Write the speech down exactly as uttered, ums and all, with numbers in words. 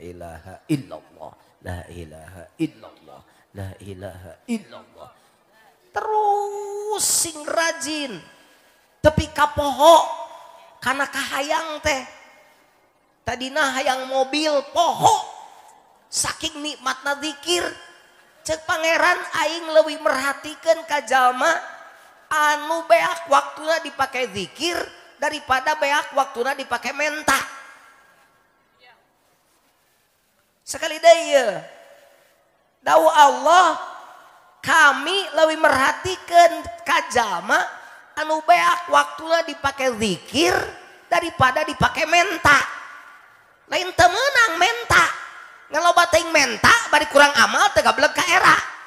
ilaha illallah, la ilaha illallah, la ilaha illallah. Terus sing rajin tapi kapoho karena kahayang teh tadina hayang mobil poho saking nikmatna dzikir. Cek pangeran aing leuwih merhatikeun ka jalma anu beak waktuna dipake zikir daripada beak waktuna dipake menta. Sekali deui dawuh Allah, kami leuwih merhatikeun ka jalma anu beak waktuna dipake zikir daripada dipake menta. Lain teu meunang menta. Ngeloba teuing menta bari kurang amal teu gablek ka era.